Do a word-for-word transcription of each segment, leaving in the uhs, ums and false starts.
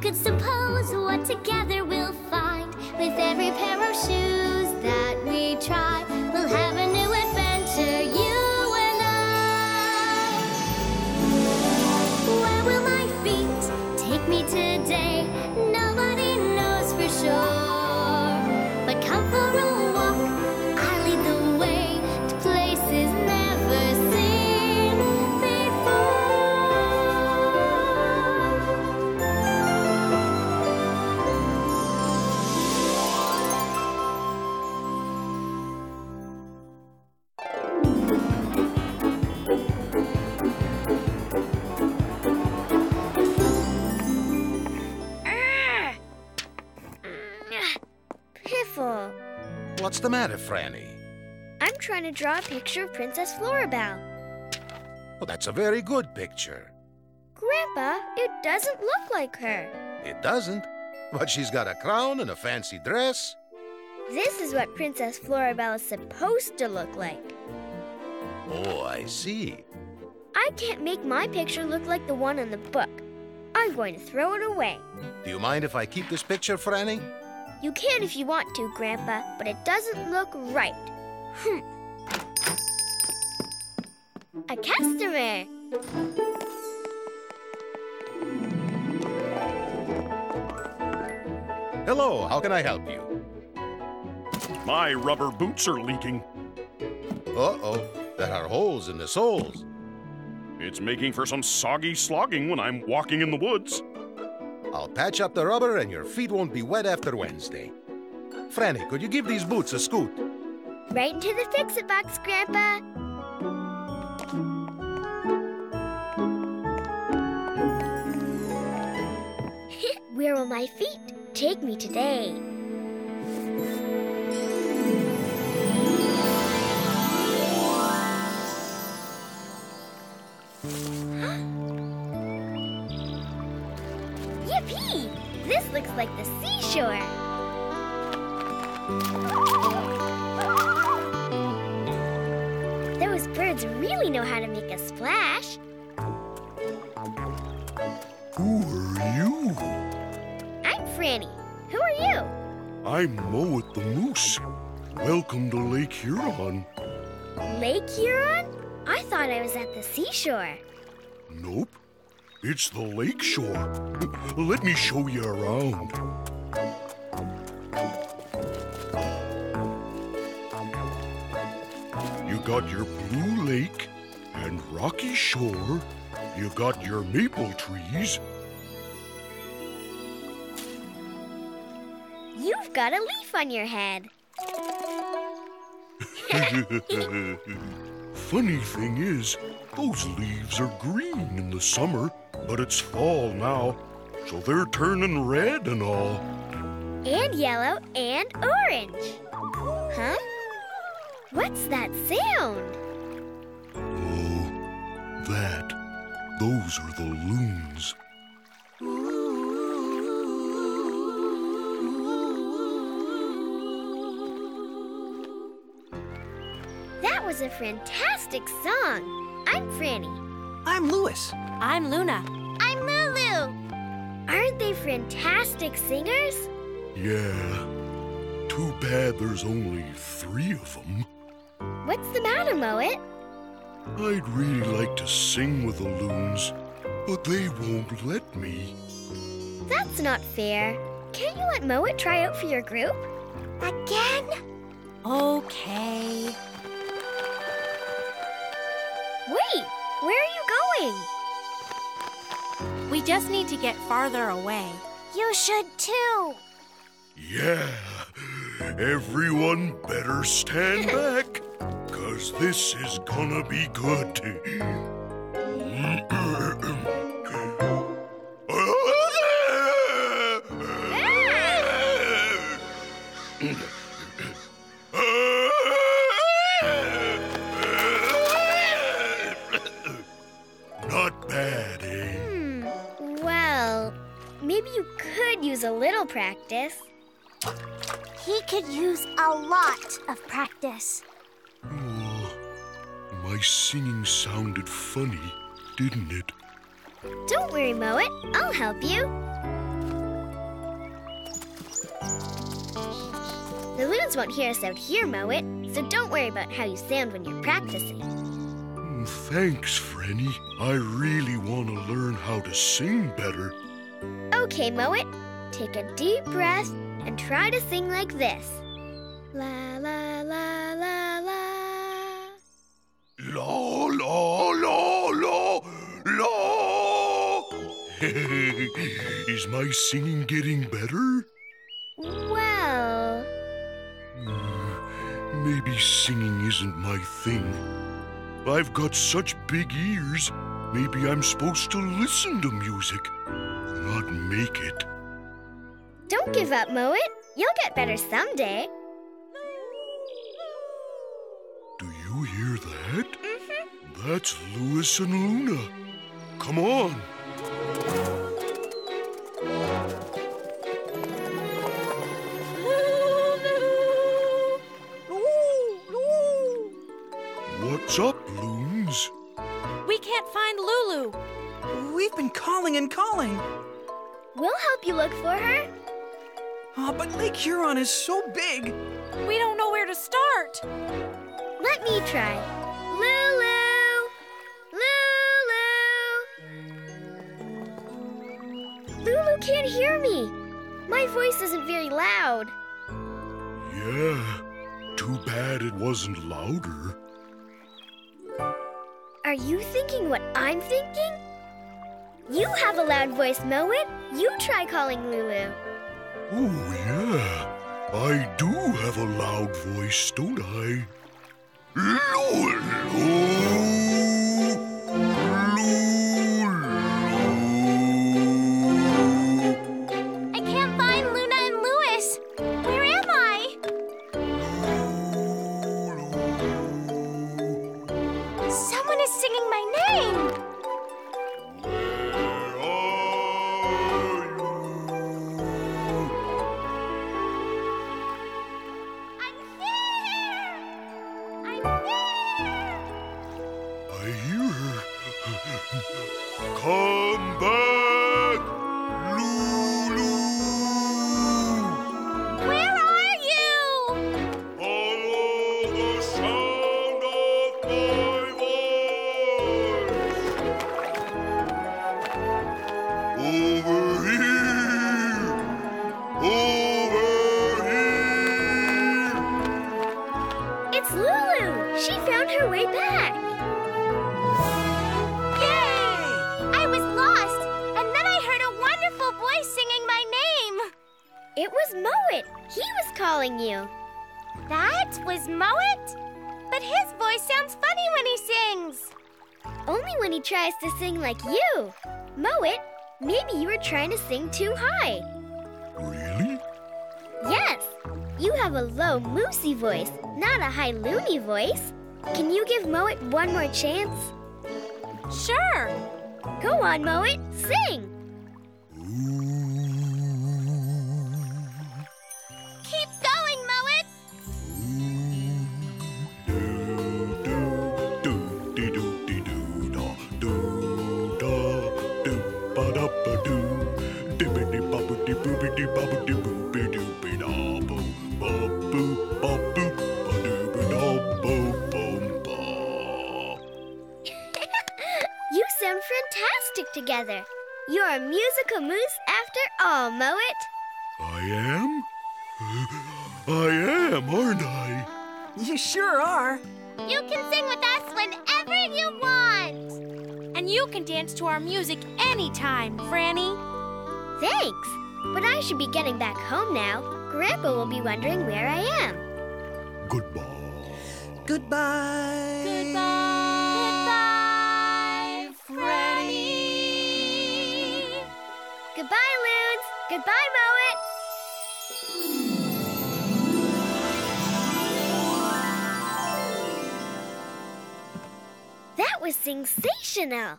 could suppose what together we'll find? With every pair of shoes that we try, we'll have a new adventure, you and I. Where will my feet take me today? Nobody knows for sure. But come for a walk, I'll lead the way to places never seen before. Piffle. What's the matter, Franny? I'm trying to draw a picture of Princess Floribel. Well, that's a very good picture. Grandpa, it doesn't look like her. It doesn't, but she's got a crown and a fancy dress. This is what Princess Floribel is supposed to look like. Oh, I see. I can't make my picture look like the one in the book. I'm going to throw it away. Do you mind if I keep this picture, Franny? You can if you want to, Grandpa, but it doesn't look right. Hm. A customer! Hello, how can I help you? My rubber boots are leaking. Uh-oh, there are holes in the soles. It's making for some soggy slogging when I'm walking in the woods. I'll patch up the rubber and your feet won't be wet after Wednesday. Franny, could you give these boots a scoot? Right into the fix-it box, Grandpa. Where will my feet take me today? This looks like the seashore. Those birds really know how to make a splash. Who are you? I'm Franny. Who are you? I'm Moet the Moose. Welcome to Lake Huron. Lake Huron? I thought I was at the seashore. Nope. It's the lake shore. Let me show you around. You got your blue lake and rocky shore. You got your maple trees. You've got a leaf on your head. Funny thing is, those leaves are green in the summer. But it's fall now, so they're turning red and all. And yellow and orange. Huh? What's that sound? Oh, that. Those are the loons. That was a fantastic song. I'm Franny. I'm Louis. I'm Luna. I'm Lulu. Aren't they fantastic singers? Yeah. Too bad there's only three of them. What's the matter, Moet? I'd really like to sing with the loons, but they won't let me. That's not fair. Can't you let Moet try out for your group? Again? Okay. Wait, where are you going? We just need to get farther away. You should too. Yeah. Everyone better stand back, 'cause this is gonna be good. Not bad, eh? Maybe you could use a little practice. He could use a lot of practice. Oh, my singing sounded funny, didn't it? Don't worry, Moet. I'll help you. The loons won't hear us out here, Moet, so don't worry about how you sound when you're practicing. Thanks, Frenny. I really want to learn how to sing better. Okay, Moet. Take a deep breath and try to sing like this. La, la, la, la, la. La, la, la, la, la. Is my singing getting better? Well... Mm, maybe singing isn't my thing. I've got such big ears, maybe I'm supposed to listen to music, not make it. Don't give up, Moet. You'll get better someday. Do you hear that? Mm-hmm. That's Louis and Luna. Come on. What's up, loons? We can't find Lulu. We've been calling and calling. We'll help you look for her. Oh, but Lake Huron is so big. We don't know where to start. Let me try. Lulu! Lulu! Lulu can't hear me. My voice isn't very loud. Yeah, too bad it wasn't louder. Are you thinking what I'm thinking? You have a loud voice, Moet. You try calling Lulu. Oh, yeah. I do have a loud voice, don't I? Lulu! Lulu! I can't find Luna and Louis. Where am I? Lulu. Someone is singing my name. Come back, Lulu! Where are you? Follow the sound of my voice! Over here! Over here! It's Lulu! She found her way back! It was Moet. He was calling you. That was Moet? But his voice sounds funny when he sings. Only when he tries to sing like you. Moet, maybe you were trying to sing too high. Really? Yes. You have a low, moosey voice, not a high, loony voice. Can you give Moet one more chance? Sure. Go on, Moet. Sing. You sound fantastic together. You're a musical moose after all, Moet. I am? I am, aren't I? You sure are. You can sing with us whenever you want. And you can dance to our music anytime, Franny. Thanks, but I should be getting back home now. Grandpa will be wondering where I am. Goodbye. Goodbye. Goodbye. Goodbye, Freddy. Goodbye, loons. Goodbye, Moet. That was sensational.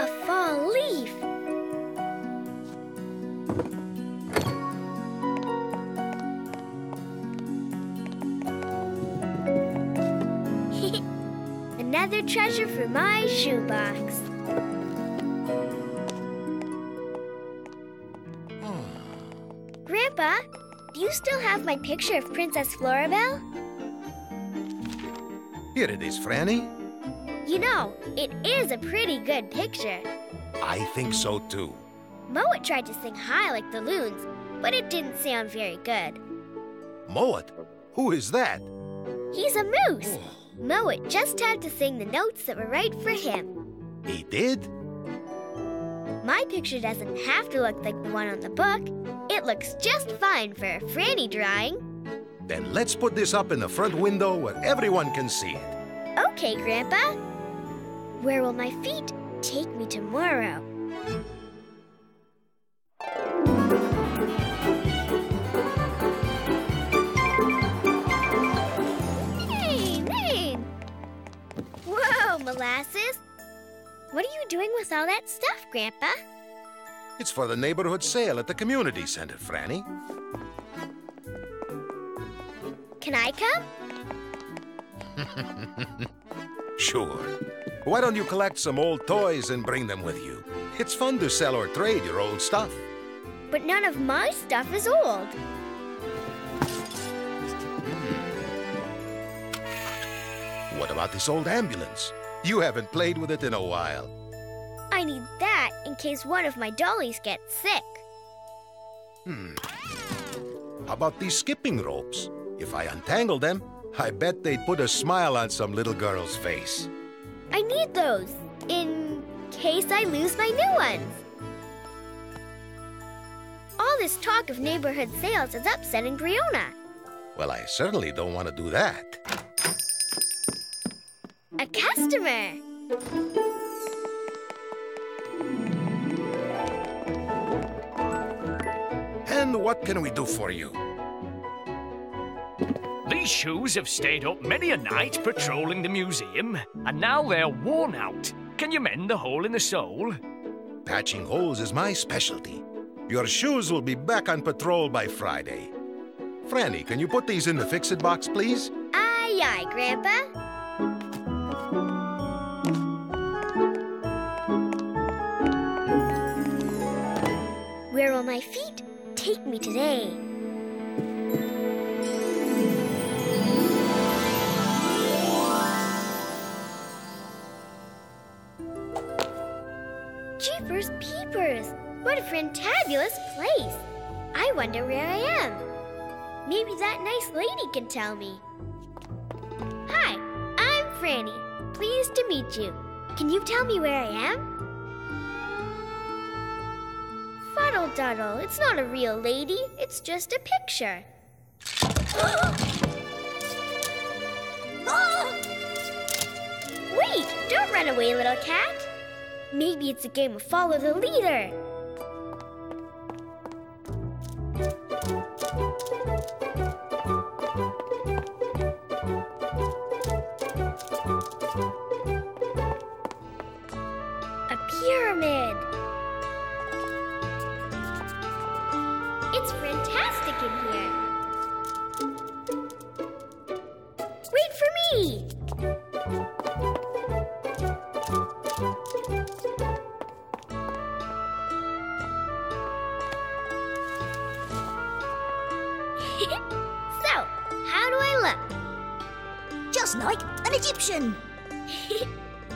A fall leaf. Another treasure for my shoebox. Grandpa, do you still have my picture of Princess Floribel? Here it is, Franny. You know, it is a pretty good picture. I think so, too. Moet tried to sing high like the loons, but it didn't sound very good. Moet? Who is that? He's a moose. Moet just had to sing the notes that were right for him. He did? My picture doesn't have to look like the one on the book. It looks just fine for a Franny drawing. Then let's put this up in the front window where everyone can see it. Okay, Grandpa. Where will my feet take me tomorrow? Molasses? What are you doing with all that stuff, Grandpa? It's for the neighborhood sale at the community center, Franny. Can I come? Sure. Why don't you collect some old toys and bring them with you? It's fun to sell or trade your old stuff. But none of my stuff is old. Hmm. What about this old ambulance? You haven't played with it in a while. I need that in case one of my dollies gets sick. Hmm. How about these skipping ropes? If I untangle them, I bet they'd put a smile on some little girl's face. I need those in case I lose my new ones. All this talk of neighborhood sales is upsetting Breonna. Well, I certainly don't want to do that. A customer! And what can we do for you? These shoes have stayed up many a night patrolling the museum, and now they're worn out. Can you mend the hole in the sole? Patching holes is my specialty. Your shoes will be back on patrol by Friday. Franny, can you put these in the fix-it box, please? Aye, aye, Grandpa. Where will my feet take me today? Jeepers peepers! What a fantabulous place! I wonder where I am. Maybe that nice lady can tell me. Hi, I'm Franny. Pleased to meet you. Can you tell me where I am? Fuddle Duddle, it's not a real lady, it's just a picture. Wait, don't run away, little cat. Maybe it's a game of follow the leader. A pyramid. It's fantastic in here. Wait for me! So, how do I look? Just like an Egyptian.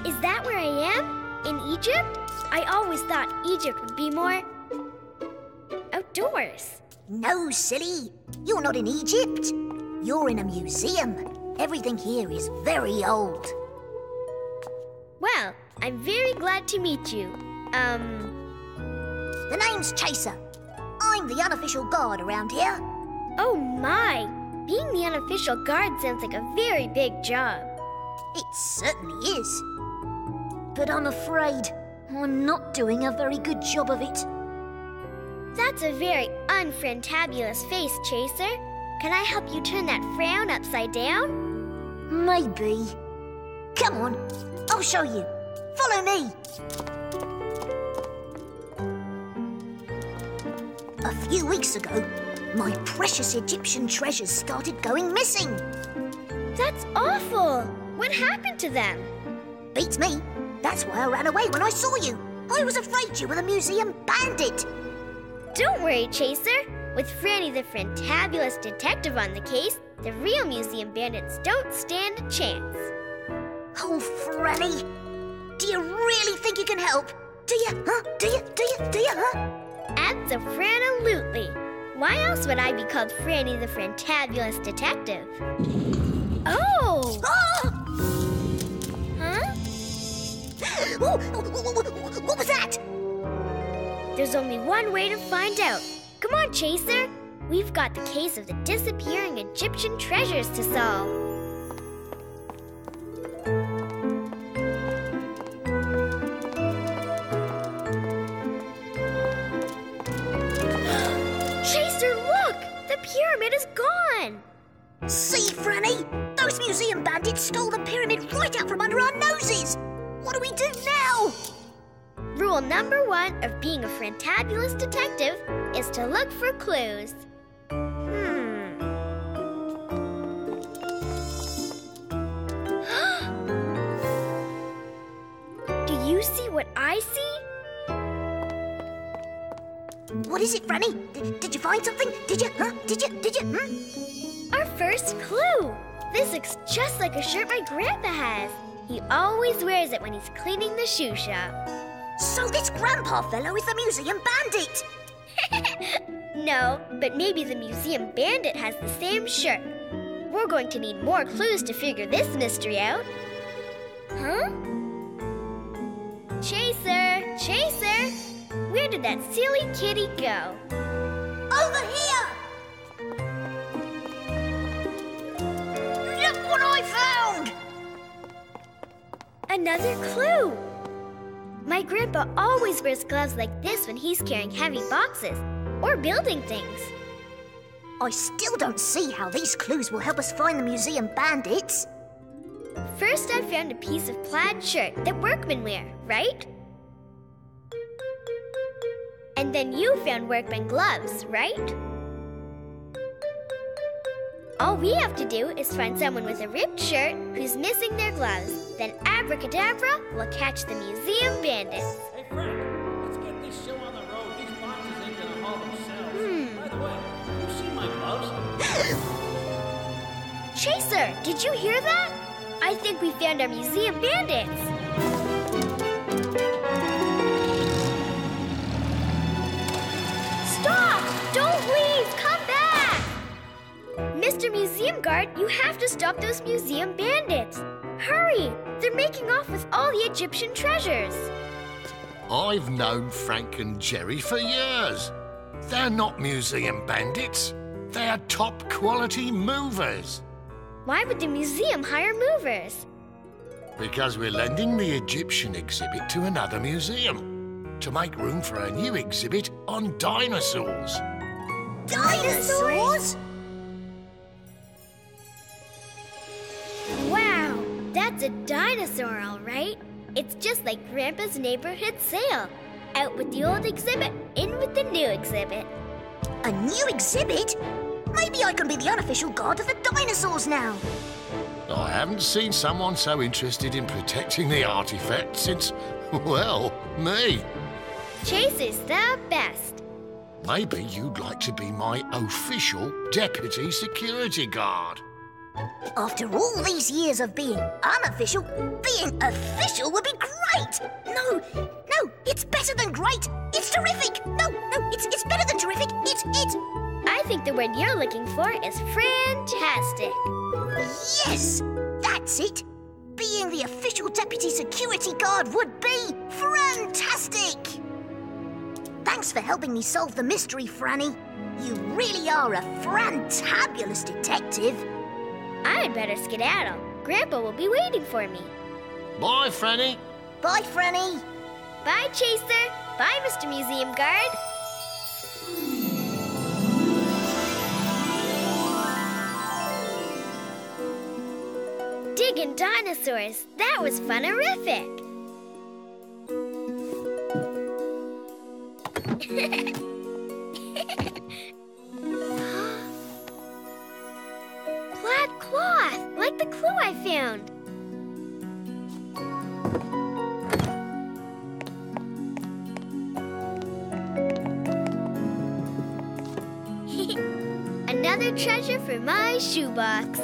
Is that where I am? In Egypt? I always thought Egypt would be more... outdoors. No, silly. You're not in Egypt. You're in a museum. Everything here is very old. Well, I'm very glad to meet you. Um... The name's Chaser. I'm the unofficial guard around here. Oh, my. Being the unofficial guard sounds like a very big job. It certainly is. But I'm afraid I'm not doing a very good job of it. That's a very unfrantabulous face, Chaser. Can I help you turn that frown upside down? Maybe. Come on, I'll show you. Follow me. A few weeks ago, my precious Egyptian treasures started going missing. That's awful. What happened to them? Beats me. That's why I ran away when I saw you. I was afraid you were the museum bandit. Don't worry, Chaser. With Franny the fantabulous detective on the case, the real museum bandits don't stand a chance. Oh, Franny! Do you really think you can help? Do you, huh? Do you, do you, do you, huh? Abso-franalutely. Why else would I be called Franny the fantabulous detective? Oh! Huh? What was that? There's only one way to find out. Come on, Chaser. We've got the case of the disappearing Egyptian treasures to solve. Chaser, look! The pyramid is gone! See, Franny? Those museum bandits stole the pyramid right out from under our noses! What do we do now? Rule number one of being a fantabulous detective is to look for clues. Hmm. Do you see what I see? What is it, Franny? D- did you find something? Did you, huh? Did you, did you, hmm? Our first clue. This looks just like a shirt my grandpa has. He always wears it when he's cleaning the shoe shop. So this grandpa fellow is the museum bandit? No, but maybe the museum bandit has the same shirt. We're going to need more clues to figure this mystery out. Huh? Chaser! Chaser! Where did that silly kitty go? Over here! Look what I found! Another clue! My grandpa always wears gloves like this when he's carrying heavy boxes or building things. I still don't see how these clues will help us find the museum bandits. First, I found a piece of plaid shirt that workmen wear, right? And then you found workman gloves, right? All we have to do is find someone with a ripped shirt who's missing their gloves. Then abracadabra will catch the museum bandits. Hey, Frank, let's get this show on the road. These boxes ain't gonna haul themselves. Hmm. By the way, you see my gloves? Chaser, did you hear that? I think we found our museum bandits. Stop! Don't leave! Come back! Mister Museum Guard, you have to stop those museum bandits. Hurry! They're making off with all the Egyptian treasures. I've known Frank and Jerry for years. They're not museum bandits. They're top-quality movers. Why would the museum hire movers? Because we're lending the Egyptian exhibit to another museum to make room for a new exhibit on dinosaurs. Dinosaurs? Wow, that's a dinosaur, all right. It's just like Grandpa's neighborhood sale. Out with the old exhibit, in with the new exhibit. A new exhibit? Maybe I can be the unofficial guard of the dinosaurs now. I haven't seen someone so interested in protecting the artifact since, well, me. Chase is the best. Maybe you'd like to be my official deputy security guard. After all these years of being unofficial, being official would be great! No, no, it's better than great! It's terrific! No, no, it's it's better than terrific! It's it! I think the word you're looking for is fantastic! Yes! That's it! Being the official deputy security guard would be fantastic! Thanks for helping me solve the mystery, Franny. You really are a fantabulous detective. I'd better skedaddle. Grandpa will be waiting for me. Bye, Franny. Bye, Franny. Bye, Chaser. Bye, Mister Museum Guard. Digging dinosaurs. That was fun-orific. Cloth, like the clue I found. another treasure for my shoebox.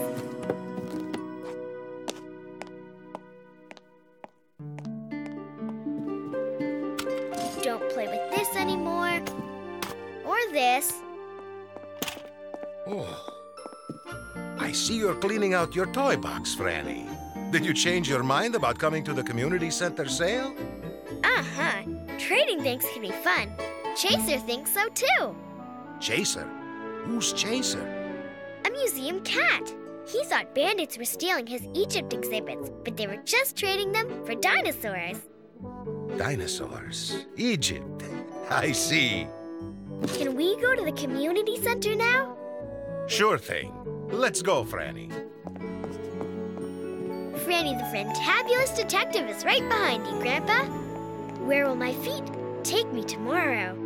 Don't play with this anymore. Or this. Oh. I see you're cleaning out your toy box, Franny. Did you change your mind about coming to the community center sale? Uh-huh. Trading things can be fun. Chaser thinks so, too. Chaser? Who's Chaser? A museum cat. He thought bandits were stealing his Egypt exhibits, but they were just trading them for dinosaurs. Dinosaurs. Egypt. I see. Can we go to the community center now? Sure thing. Let's go, Franny. Franny the Fantabulous Detective is right behind you, Grandpa. Where will my feet take me tomorrow?